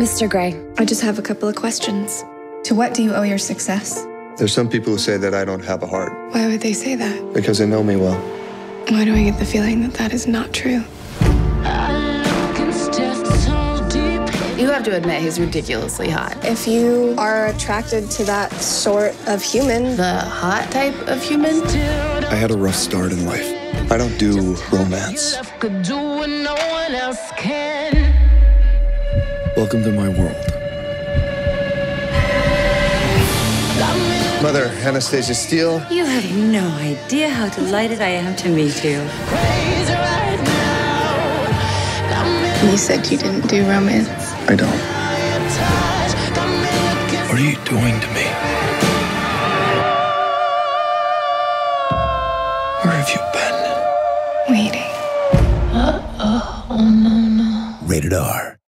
Mr. Grey, I just have a couple of questions. To what do you owe your success? There's some people who say that I don't have a heart. Why would they say that? Because they know me well. Why do I get the feeling that that is not true? You have to admit he's ridiculously hot. If you are attracted to that sort of human, the hot type of human. I had a rough start in life. I don't do romance. Welcome to my world. Mother Anastasia Steele. You have no idea how delighted I am to meet you. You said you didn't do romance. I don't. What are you doing to me? Where have you been? Waiting. Oh, no, no. Rated R.